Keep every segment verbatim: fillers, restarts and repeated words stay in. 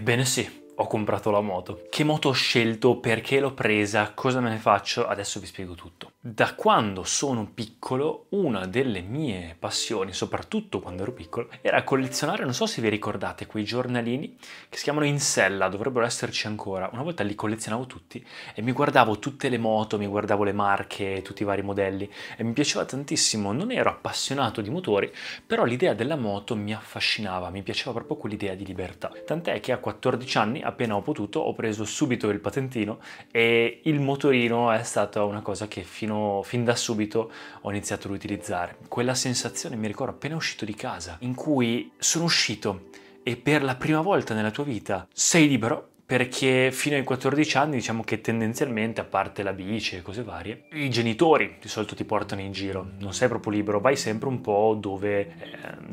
Ebbene sì, ho comprato la moto. Che moto ho scelto, perché l'ho presa, cosa me ne faccio, adesso vi spiego tutto. Da quando sono piccolo, una delle mie passioni, soprattutto quando ero piccolo, era collezionare, non so se vi ricordate, quei giornalini che si chiamano In Sella, dovrebbero esserci ancora. Una volta li collezionavo tutti e mi guardavo tutte le moto, mi guardavo le marche, tutti i vari modelli e mi piaceva tantissimo. Non ero appassionato di motori, però l'idea della moto mi affascinava, mi piaceva proprio quell'idea di libertà. Tant'è che a quattordici anni, appena ho potuto, ho preso subito il patentino e il motorino è stata una cosa che fino, fin da subito ho iniziato ad utilizzare. Quella sensazione, mi ricordo, appena uscito di casa, in cui sono uscito e per la prima volta nella tua vita sei libero, perché fino ai quattordici anni diciamo che tendenzialmente, a parte la bici e cose varie, i genitori di solito ti portano in giro, non sei proprio libero, vai sempre un po' dove, eh,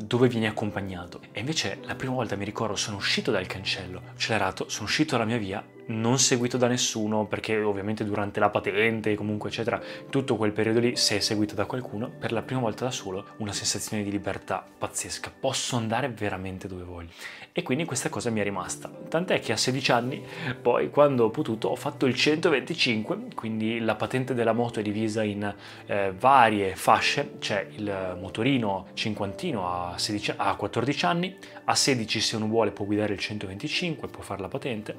dove vieni accompagnato. E invece la prima volta, mi ricordo, sono uscito dal cancello accelerato, sono uscito dalla mia via, non seguito da nessuno, perché ovviamente durante la patente, comunque eccetera, tutto quel periodo lì, se è seguito da qualcuno, per la prima volta da solo, una sensazione di libertà pazzesca, posso andare veramente dove voglio. E quindi questa cosa mi è rimasta, tant'è che a sedici anni poi, quando ho potuto, ho fatto il centoventicinque, quindi la patente della moto è divisa in eh, varie fasce, c'è il motorino cinquantino a, sedici, a quattordici anni, a sedici se uno vuole può guidare il centoventicinque, può fare la patente.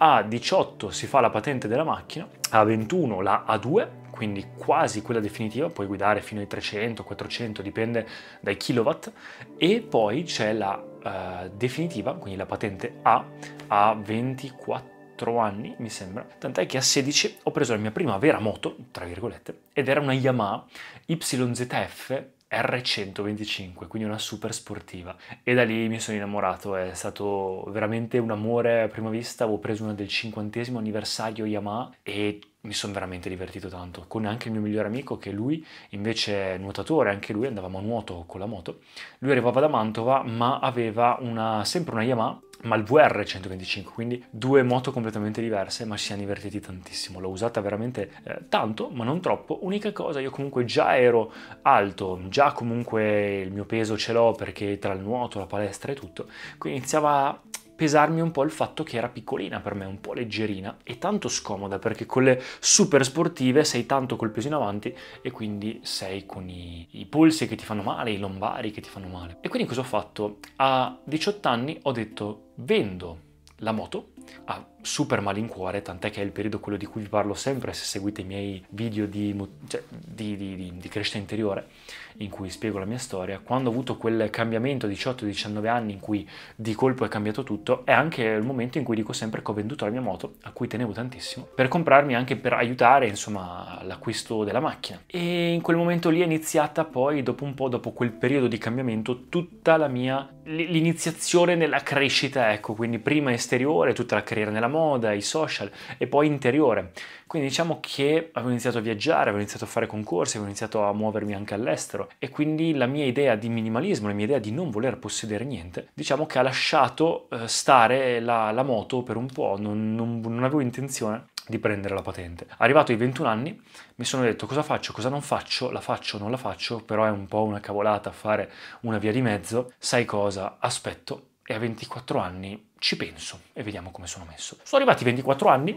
A diciotto si fa la patente della macchina, a ventuno la A due, quindi quasi quella definitiva, puoi guidare fino ai trecento, quattrocento, dipende dai kilowatt, e poi c'è la uh, definitiva, quindi la patente A, a ventiquattro anni mi sembra, tant'è che a sedici ho preso la mia prima vera moto, tra virgolette, ed era una Yamaha Y Z F R centoventicinque, quindi una super sportiva, e da lì mi sono innamorato. È stato veramente un amore a prima vista. Avevo preso una del cinquantesimo anniversario Yamaha e mi sono veramente divertito tanto, con anche il mio migliore amico, che lui invece è nuotatore, anche lui, andavamo a nuoto con la moto. Lui arrivava da Mantova ma aveva una, sempre una Yamaha, ma il V R centoventicinque, quindi due moto completamente diverse, ma ci siamo divertiti tantissimo. L'ho usata veramente eh, tanto, ma non troppo. Unica cosa, io comunque già ero alto, già comunque il mio peso ce l'ho, perché tra il nuoto, la palestra e tutto, quindi iniziava a pesarmi un po' il fatto che era piccolina per me, un po' leggerina e tanto scomoda, perché con le super sportive sei tanto col peso in avanti e quindi sei con i, i polsi che ti fanno male, i lombari che ti fanno male. E quindi cosa ho fatto? A diciotto anni ho detto: vendo la moto a super malincuore, tant'è che è il periodo quello di cui vi parlo sempre, se seguite i miei video di, cioè, di, di, di, di crescita interiore, in cui spiego la mia storia. Quando ho avuto quel cambiamento diciotto diciannove anni in cui di colpo è cambiato tutto, è anche il momento in cui dico sempre che ho venduto la mia moto, a cui tenevo tantissimo, per comprarmi, anche per aiutare insomma l'acquisto della macchina. E in quel momento lì è iniziata poi, dopo un po', dopo quel periodo di cambiamento, tutta la mia, l'iniziazione nella crescita, ecco, quindi prima esteriore, tutta la carriera nella moda, i social, e poi interiore. Quindi diciamo che avevo iniziato a viaggiare, avevo iniziato a fare concorsi, avevo iniziato a muovermi anche all'estero, e quindi la mia idea di minimalismo, la mia idea di non voler possedere niente, diciamo che ha lasciato stare la, la moto per un po', non, non, non avevo intenzione di prendere la patente. Arrivato ai ventuno anni mi sono detto: cosa faccio, cosa non faccio, la faccio, non la faccio, però è un po' una cavolata fare una via di mezzo, sai cosa, aspetto, e a ventiquattro anni ci penso e vediamo come sono messo. Sono arrivati ventiquattro anni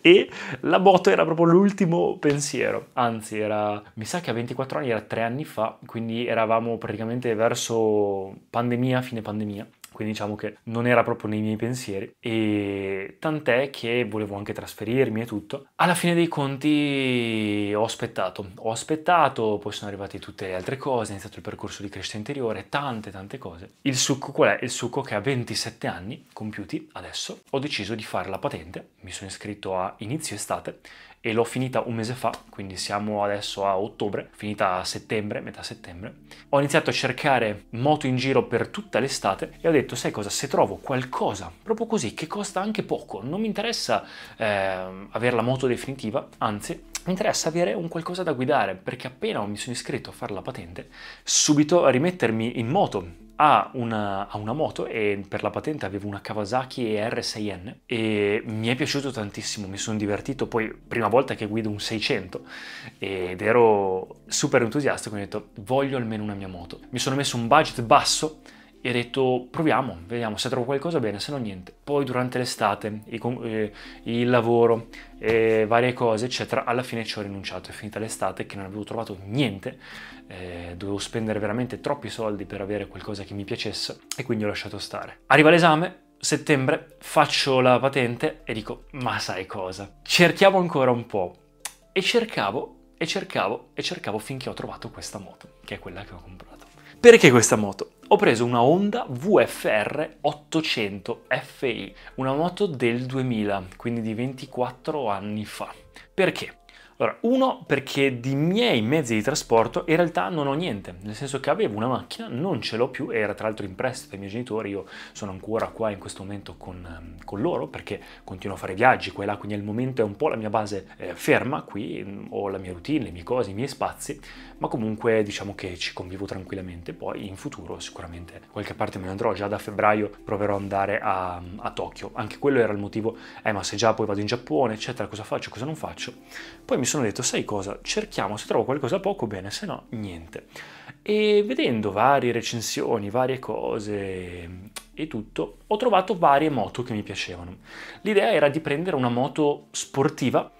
e la moto era proprio l'ultimo pensiero, anzi era, mi sa che a ventiquattro anni, era tre anni fa, quindi eravamo praticamente verso pandemia, fine pandemia, quindi diciamo che non era proprio nei miei pensieri, e tant'è che volevo anche trasferirmi e tutto. Alla fine dei conti ho aspettato, ho aspettato, poi sono arrivate tutte le altre cose, è iniziato il percorso di crescita interiore, tante tante cose. Il succo qual è? Il succo che a ventisette anni compiuti adesso ho deciso di fare la patente, mi sono iscritto a inizio estate e l'ho finita un mese fa, quindi siamo adesso a ottobre, finita a settembre, metà settembre. Ho iniziato a cercare moto in giro per tutta l'estate e ho detto: sai cosa, se trovo qualcosa proprio così che costa anche poco, non mi interessa eh, avere la moto definitiva, anzi mi interessa avere un qualcosa da guidare, perché appena mi sono iscritto a fare la patente, subito a rimettermi in moto. A una, a una moto, e per la patente avevo una Kawasaki R sei N e mi è piaciuto tantissimo, mi sono divertito. Poi prima volta che guido un seicento ed ero super entusiasta, quindi ho detto: voglio almeno una mia moto. Mi sono messo un budget basso e ho detto proviamo, vediamo se trovo qualcosa bene, se no niente. Poi durante l'estate, eh, il lavoro, eh, varie cose eccetera, alla fine ci ho rinunciato. È finita l'estate che non avevo trovato niente, eh, dovevo spendere veramente troppi soldi per avere qualcosa che mi piacesse e quindi ho lasciato stare. Arriva l'esame, settembre, faccio la patente e dico ma sai cosa, cerchiamo ancora un po', e cercavo e cercavo e cercavo finché ho trovato questa moto, che è quella che ho comprato. Perché questa moto? Ho preso una Honda V F R ottocento F I, una moto del duemila, quindi di ventiquattro anni fa. Perché? Allora, uno, perché di miei mezzi di trasporto in realtà non ho niente, nel senso che avevo una macchina, non ce l'ho più, era tra l'altro in prestito ai miei genitori, io sono ancora qua in questo momento con, con loro perché continuo a fare viaggi qua e là, quindi al momento è un po' la mia base eh, ferma qui, ho la mia routine, le mie cose, i miei spazi, ma comunque diciamo che ci convivo tranquillamente. Poi in futuro sicuramente qualche parte me ne andrò, già da febbraio proverò ad andare a, a Tokyo, anche quello era il motivo, eh ma se già poi vado in Giappone eccetera, cosa faccio, cosa non faccio? Poi mi sono detto sai cosa, cerchiamo, se trovo qualcosa poco bene, se no niente. E vedendo varie recensioni, varie cose e tutto, ho trovato varie moto che mi piacevano. L'idea era di prendere una moto sportiva,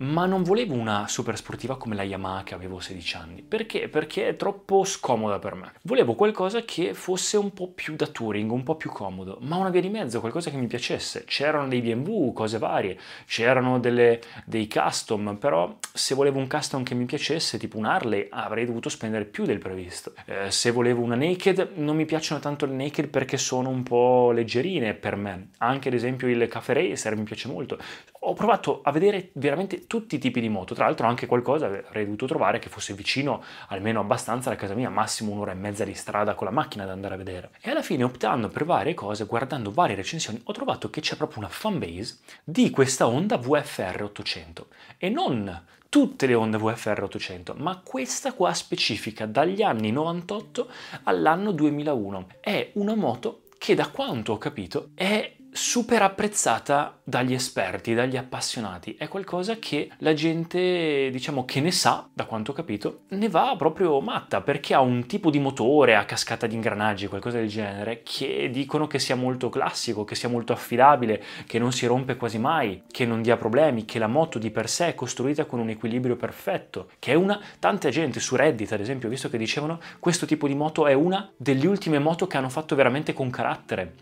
ma non volevo una super sportiva come la Yamaha che avevo sedici anni. Perché? Perché è troppo scomoda per me. Volevo qualcosa che fosse un po' più da touring, un po' più comodo, ma una via di mezzo, qualcosa che mi piacesse. C'erano dei B M W, cose varie, c'erano dei custom, però se volevo un custom che mi piacesse, tipo un Harley, avrei dovuto spendere più del previsto. Eh, se volevo una naked, non mi piacciono tanto le naked perché sono un po' leggerine per me. Anche ad esempio il Cafe Racer mi piace molto. Ho provato a vedere veramente tutti i tipi di moto, tra l'altro anche qualcosa avrei dovuto trovare che fosse vicino almeno abbastanza alla casa mia, massimo un'ora e mezza di strada con la macchina da andare a vedere. E alla fine, optando per varie cose, guardando varie recensioni, ho trovato che c'è proprio una fanbase di questa Honda V F R ottocento, e non tutte le Honda V F R ottocento, ma questa qua specifica, dagli anni novantotto all'anno duemilauno. È una moto che, da quanto ho capito, è super apprezzata dagli esperti, dagli appassionati. È qualcosa che la gente, diciamo, che ne sa, da quanto ho capito, ne va proprio matta, perché ha un tipo di motore a cascata di ingranaggi, qualcosa del genere, che dicono che sia molto classico, che sia molto affidabile, che non si rompe quasi mai, che non dia problemi, che la moto di per sé è costruita con un equilibrio perfetto, che è una... Tante gente su Reddit, ad esempio, ho visto che dicevano questo tipo di moto è una delle ultime moto che hanno fatto veramente con carattere.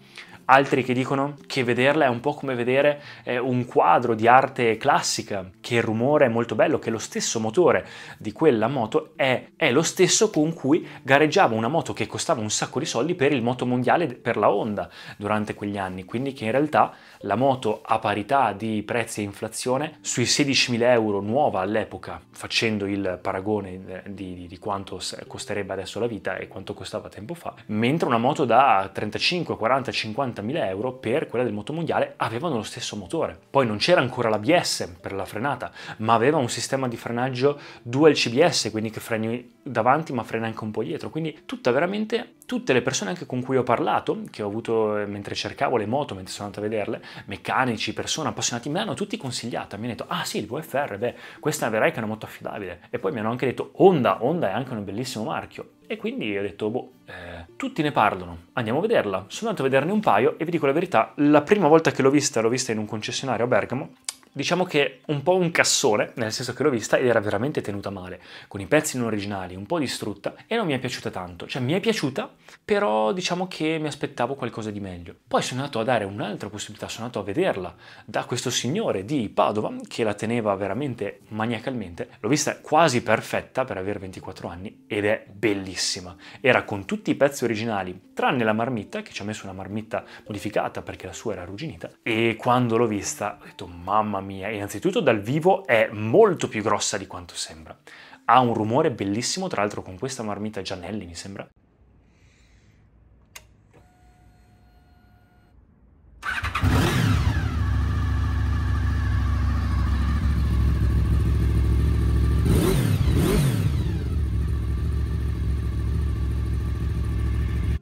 Altri che dicono che vederla è un po' come vedere eh, un quadro di arte classica, che il rumore è molto bello, che lo stesso motore di quella moto è, è lo stesso con cui gareggiava una moto che costava un sacco di soldi per il motomondiale per la Honda durante quegli anni, quindi che in realtà la moto a parità di prezzi e inflazione sui sedicimila euro nuova all'epoca, facendo il paragone di, di, di quanto costerebbe adesso la vita e quanto costava tempo fa, mentre una moto da trentacinque, quaranta, cinquanta mila euro per quella del motomondiale avevano lo stesso motore. Poi non c'era ancora l'A B S per la frenata, ma aveva un sistema di frenaggio dual C B S, quindi che freni davanti ma frena anche un po' dietro, quindi tutta veramente, tutte le persone anche con cui ho parlato, che ho avuto mentre cercavo le moto, mentre sono andato a vederle, meccanici, persone, appassionati, me l'hanno tutti consigliata, mi hanno detto ah sì il V F R, beh questa vedrai che è una moto affidabile, e poi mi hanno anche detto Honda, Honda è anche un bellissimo marchio. E quindi ho detto, boh, eh, tutti ne parlano, andiamo a vederla. Sono andato a vederne un paio e vi dico la verità, la prima volta che l'ho vista, l'ho vista in un concessionario a Bergamo, diciamo che un po' un cassone, nel senso che l'ho vista ed era veramente tenuta male, con i pezzi non originali, un po' distrutta, e non mi è piaciuta tanto. Cioè mi è piaciuta, però diciamo che mi aspettavo qualcosa di meglio. Poi sono andato a dare un'altra possibilità, sono andato a vederla da questo signore di Padova, che la teneva veramente maniacalmente. L'ho vista quasi perfetta per avere ventiquattro anni, ed è bellissima. Era con tutti i pezzi originali, tranne la marmitta, che ci ha messo una marmitta modificata perché la sua era arrugginita, e quando l'ho vista ho detto mamma mia, mia. Innanzitutto dal vivo è molto più grossa di quanto sembra, ha un rumore bellissimo, tra l'altro con questa marmita Giannelli mi sembra,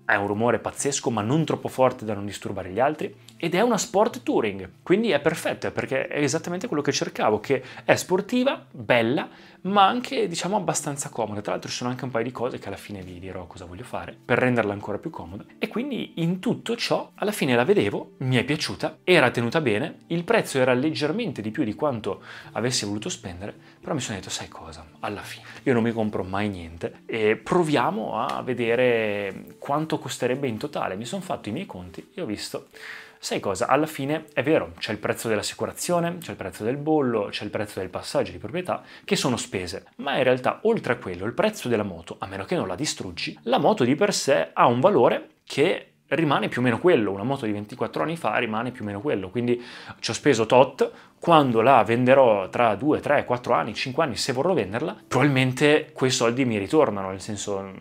è un rumore pazzesco ma non troppo forte da non disturbare gli altri, ed è una sport touring, quindi è perfetta perché è esattamente quello che cercavo, che è sportiva, bella, ma anche diciamo abbastanza comoda. Tra l'altro ci sono anche un paio di cose che alla fine vi dirò cosa voglio fare per renderla ancora più comoda, e quindi in tutto ciò alla fine la vedevo, mi è piaciuta, era tenuta bene, il prezzo era leggermente di più di quanto avessi voluto spendere, però mi sono detto sai cosa, alla fine io non mi compro mai niente e proviamo a vedere quanto costerebbe in totale. Mi sono fatto i miei conti e ho visto, sai cosa, alla fine è vero, c'è il prezzo dell'assicurazione, c'è il prezzo del bollo, c'è il prezzo del passaggio di proprietà, che sono spese, ma in realtà oltre a quello il prezzo della moto, a meno che non la distruggi, la moto di per sé ha un valore che rimane più o meno quello, una moto di ventiquattro anni fa rimane più o meno quello, quindi ci ho speso tot, quando la venderò tra due, tre, quattro anni, cinque anni, se vorrò venderla, probabilmente quei soldi mi ritornano, nel senso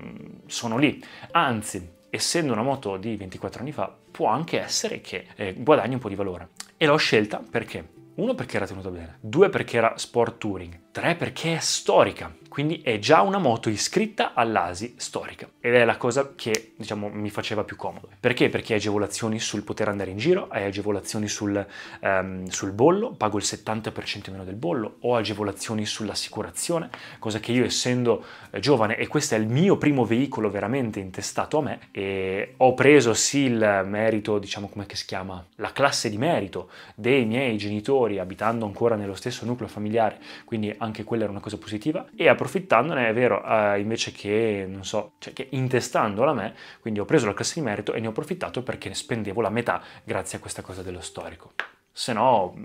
sono lì, anzi, essendo una moto di ventiquattro anni fa, può anche essere che eh, guadagni un po' di valore. E l'ho scelta perché? Uno, perché era tenuta bene. Due, perché era sport touring. Tre, perché è storica. Quindi è già una moto iscritta all'A S I storica. Ed è la cosa che, diciamo, mi faceva più comodo. Perché? Perché hai agevolazioni sul poter andare in giro, hai agevolazioni sul, ehm, sul bollo, pago il settanta per cento meno del bollo, ho agevolazioni sull'assicurazione, cosa che io essendo giovane, e questo è il mio primo veicolo veramente intestato a me, e ho preso sì il merito, diciamo, come che si chiama, la classe di merito dei miei genitori, abitando ancora nello stesso nucleo familiare, quindi anche quella era una cosa positiva, e approfittandone, è vero, eh, invece che, non so, cioè che intestandola a me, quindi ho preso la classe di merito e ne ho approfittato perché ne spendevo la metà grazie a questa cosa dello storico. Se no,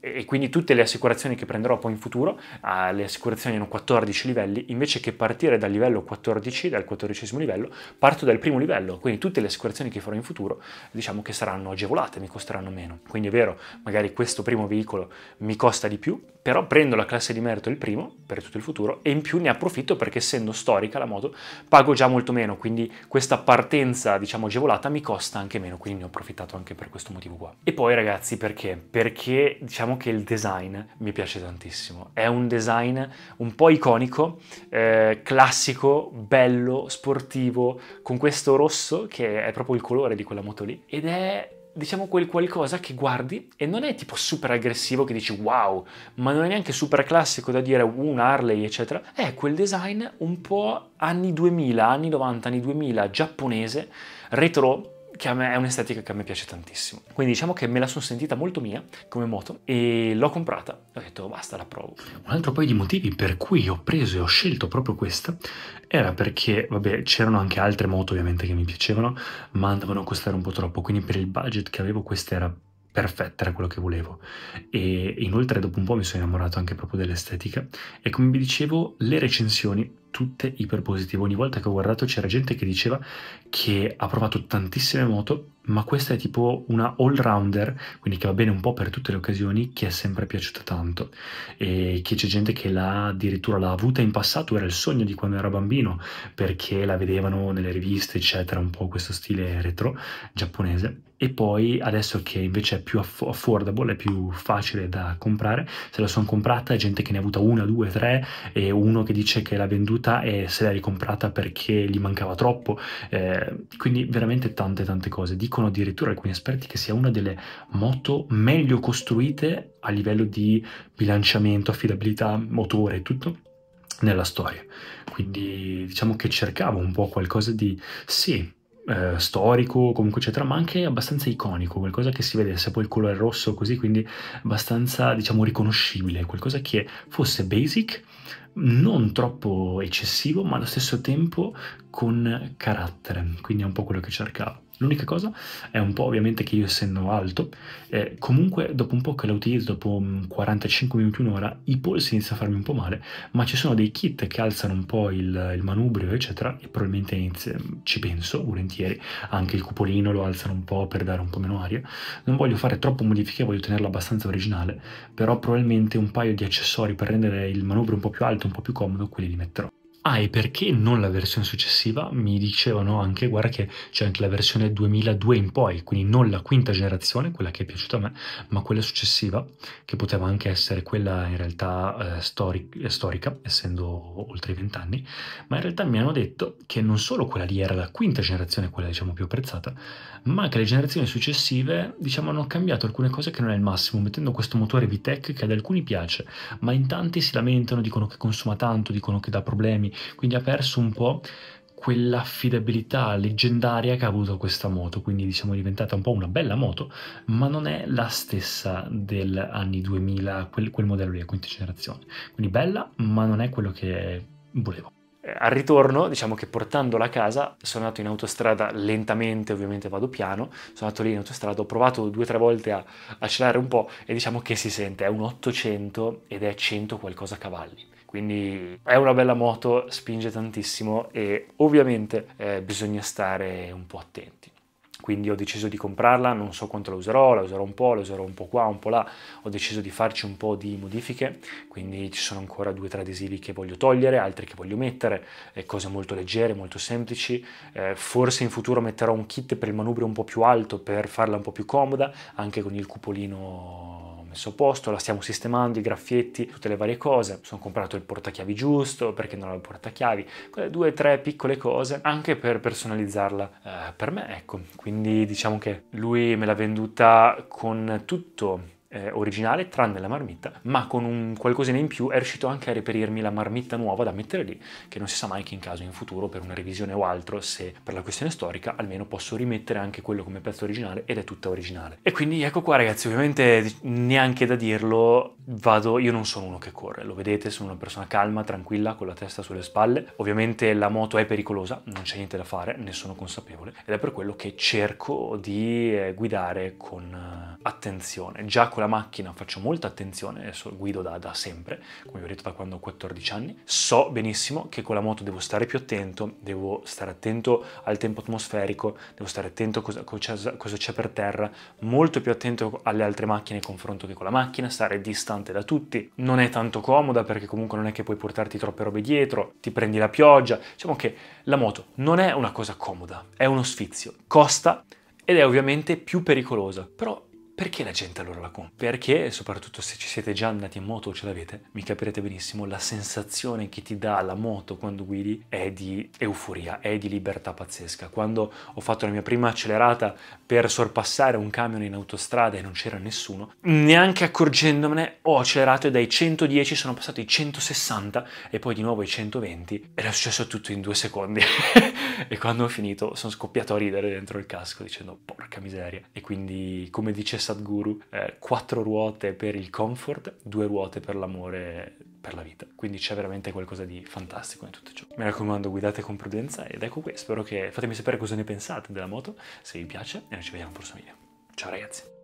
e quindi tutte le assicurazioni che prenderò poi in futuro, eh, le assicurazioni hanno quattordici livelli, invece che partire dal livello quattordici, dal quattordicesimo livello, parto dal primo livello, quindi tutte le assicurazioni che farò in futuro, diciamo che saranno agevolate, mi costeranno meno. Quindi è vero, magari questo primo veicolo mi costa di più, però prendo la classe di merito il primo per tutto il futuro e in più ne approfitto perché essendo storica la moto pago già molto meno, quindi questa partenza diciamo agevolata mi costa anche meno, quindi ne ho approfittato anche per questo motivo qua. E poi ragazzi, perché? Perché diciamo che il design mi piace tantissimo, è un design un po' iconico, eh, classico, bello, sportivo, con questo rosso che è proprio il colore di quella moto lì, ed è diciamo quel qualcosa che guardi e non è tipo super aggressivo che dici wow, ma non è neanche super classico da dire un Harley eccetera, è quel design un po' anni duemila, anni novanta, anni duemila, giapponese, retro, che a me è un'estetica che a me piace tantissimo. Quindi diciamo che me la sono sentita molto mia come moto e l'ho comprata, ho detto basta, la provo. Un altro paio di motivi per cui ho preso e ho scelto proprio questa era perché, vabbè, c'erano anche altre moto ovviamente che mi piacevano, ma andavano a costare un po' troppo, quindi per il budget che avevo questa era perfetta, era quello che volevo. E inoltre dopo un po' mi sono innamorato anche proprio dell'estetica e come vi dicevo le recensioni tutte iperpositive, ogni volta che ho guardato c'era gente che diceva che ha provato tantissime moto, ma questa è tipo una all-rounder, quindi che va bene un po' per tutte le occasioni, che è sempre piaciuta tanto, e che c'è gente che l'ha addirittura l'ha avuta in passato, era il sogno di quando era bambino, perché la vedevano nelle riviste eccetera, un po' questo stile retro giapponese, e poi adesso che invece è più aff affordable, è più facile da comprare, se la sono comprata, gente che ne ha avuta una, due, tre, e uno che dice che l'ha venduta e se l'ha ricomprata perché gli mancava troppo, eh, quindi veramente tante tante cose. Dico addirittura alcuni esperti che sia una delle moto meglio costruite a livello di bilanciamento, affidabilità, motore e tutto nella storia. Quindi diciamo che cercavo un po' qualcosa di sì, eh, storico comunque eccetera, ma anche abbastanza iconico, qualcosa che si vedesse, poi il colore rosso così, quindi abbastanza diciamo riconoscibile, qualcosa che fosse basic, non troppo eccessivo, ma allo stesso tempo con carattere, quindi è un po' quello che cercavo. L'unica cosa è un po' ovviamente che io essendo alto, eh, comunque dopo un po' che la utilizzo, dopo quarantacinque minuti, un'ora, i polsi iniziano a farmi un po' male, ma ci sono dei kit che alzano un po' il, il manubrio eccetera, e probabilmente inizio, ci penso volentieri, anche il cupolino lo alzano un po' per dare un po' meno aria, non voglio fare troppo modifiche, voglio tenerla abbastanza originale, però probabilmente un paio di accessori per rendere il manubrio un po' più alto, un po' più comodo, quelli li metterò. Ah, e perché non la versione successiva? Mi dicevano anche, guarda che c'è anche la versione duemiladue in poi, quindi non la quinta generazione, quella che è piaciuta a me, ma quella successiva, che poteva anche essere quella in realtà eh, storic storica, essendo oltre i vent'anni, ma in realtà mi hanno detto che non solo quella lì era la quinta generazione, quella diciamo più apprezzata, ma anche le generazioni successive, diciamo, hanno cambiato alcune cose che non è il massimo, mettendo questo motore V TEC che ad alcuni piace, ma in tanti si lamentano, dicono che consuma tanto, dicono che dà problemi, quindi ha perso un po' quell'affidabilità leggendaria che ha avuto questa moto, quindi diciamo è diventata un po' una bella moto, ma non è la stessa degli anni duemila, quel, quel modello lì, quinta generazione. Quindi bella, ma non è quello che volevo. Al ritorno, diciamo che portandola a casa, sono andato in autostrada lentamente, ovviamente vado piano, sono andato lì in autostrada, ho provato due o tre volte a accelerare un po' e diciamo che si sente, è un ottocento ed è cento qualcosa cavalli. Quindi è una bella moto, spinge tantissimo e ovviamente eh, bisogna stare un po' attenti. Quindi ho deciso di comprarla, non so quanto la userò, la userò un po', la userò un po' qua, un po' là, ho deciso di farci un po' di modifiche, quindi ci sono ancora due o tre adesivi che voglio togliere, altri che voglio mettere, eh, cose molto leggere, molto semplici, eh, forse in futuro metterò un kit per il manubrio un po' più alto per farla un po' più comoda, anche con il cupolino messo a posto, la stiamo sistemando, i graffietti, tutte le varie cose. Sono comprato il portachiavi giusto, perché non ho il portachiavi, quelle due o tre piccole cose anche per personalizzarla eh, per me, ecco. Quindi diciamo che lui me l'ha venduta con tutto eh, originale tranne la marmitta, ma con un qualcosina in più è riuscito anche a reperirmi la marmitta nuova da mettere lì, che non si sa mai che in caso in futuro per una revisione o altro, se per la questione storica, almeno posso rimettere anche quello come pezzo originale ed è tutta originale. E quindi ecco qua ragazzi, ovviamente neanche da dirlo, vado, io non sono uno che corre, lo vedete, sono una persona calma, tranquilla, con la testa sulle spalle. Ovviamente la moto è pericolosa, non c'è niente da fare, ne sono consapevole ed è per quello che cerco di eh, guidare con eh, attenzione. Già con la macchina faccio molta attenzione, adesso guido da, da sempre, come vi ho detto da quando ho quattordici anni, so benissimo che con la moto devo stare più attento, devo stare attento al tempo atmosferico, devo stare attento a cosa, cosa c'è per terra, molto più attento alle altre macchine in confronto che con la macchina, stare distante da tutti, non è tanto comoda perché comunque non è che puoi portarti troppe robe dietro, ti prendi la pioggia, diciamo che la moto non è una cosa comoda, è uno sfizio, costa ed è ovviamente più pericolosa, però perché la gente allora la compra? Perché, soprattutto se ci siete già andati in moto o ce l'avete, mi capirete benissimo, la sensazione che ti dà la moto quando guidi è di euforia, è di libertà pazzesca. Quando ho fatto la mia prima accelerata per sorpassare un camion in autostrada e non c'era nessuno, neanche accorgendomene ho accelerato e dai centodieci sono passato ai centosessanta e poi di nuovo ai centoventi. Era successo tutto in due secondi e quando ho finito sono scoppiato a ridere dentro il casco dicendo porca miseria. E quindi, come dice Sadhguru, eh, quattro ruote per il comfort, due ruote per l'amore, per la vita. Quindi c'è veramente qualcosa di fantastico in tutto ciò. Mi raccomando, guidate con prudenza ed ecco qui. Spero che fatemi sapere cosa ne pensate della moto, se vi piace, e noi ci vediamo al prossimo video. Ciao ragazzi!